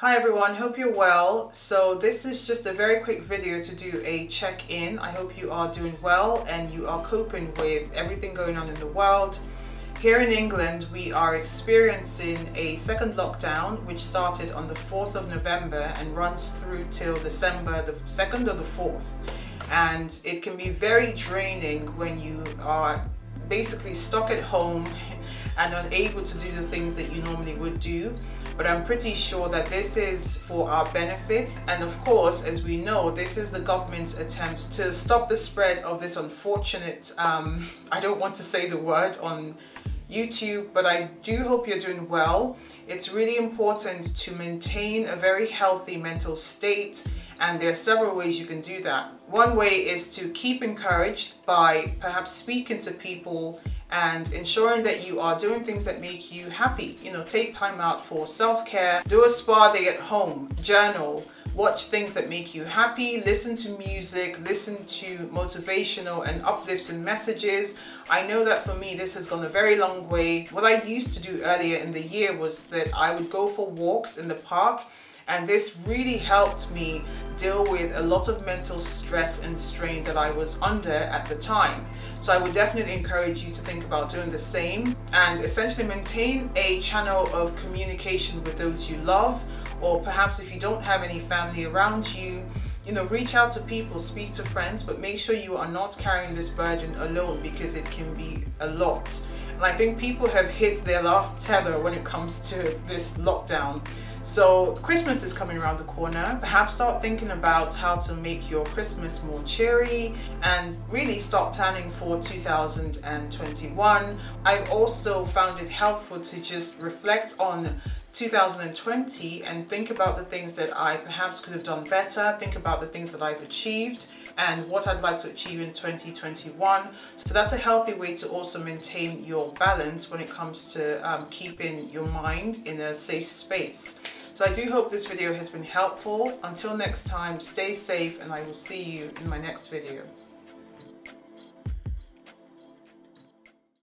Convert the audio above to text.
Hi everyone, hope you're well. So this is just a very quick video to do a check-in. I hope you are doing well and you are coping with everything going on in the world. Here in England, we are experiencing a second lockdown, which started on the 4th of November and runs through till December the 2nd or the 4th. And it can be very draining when you are basically stuck at home and unable to do the things that you normally would do. But I'm pretty sure that this is for our benefit. And of course, as we know, this is the government's attempt to stop the spread of this unfortunate, I don't want to say the word on YouTube, but I do hope you're doing well. It's really important to maintain a very healthy mental state, and there are several ways you can do that. One way is to keep encouraged by perhaps speaking to people and ensuring that you are doing things that make you happy. You know, take time out for self-care, do a spa day at home, journal, watch things that make you happy, listen to music, listen to motivational and uplifting messages. I know that for me, this has gone a very long way. What I used to do earlier in the year was that I would go for walks in the park, and this really helped me deal with a lot of mental stress and strain that I was under at the time. So I would definitely encourage you to think about doing the same, and essentially maintain a channel of communication with those you love, or perhaps if you don't have any family around you, you know, reach out to people, speak to friends, but make sure you are not carrying this burden alone, because it can be a lot. And I think people have hit their last tether when it comes to this lockdown. So Christmas is coming around the corner. Perhaps start thinking about how to make your Christmas more cheery and really start planning for 2021. I've also found it helpful to just reflect on 2020 and think about the things that I perhaps could have done better, think about the things that I've achieved and what I'd like to achieve in 2021. So that's a healthy way to also maintain your balance when it comes to keeping your mind in a safe space. So I do hope this video has been helpful. Until next time, stay safe, and I will see you in my next video.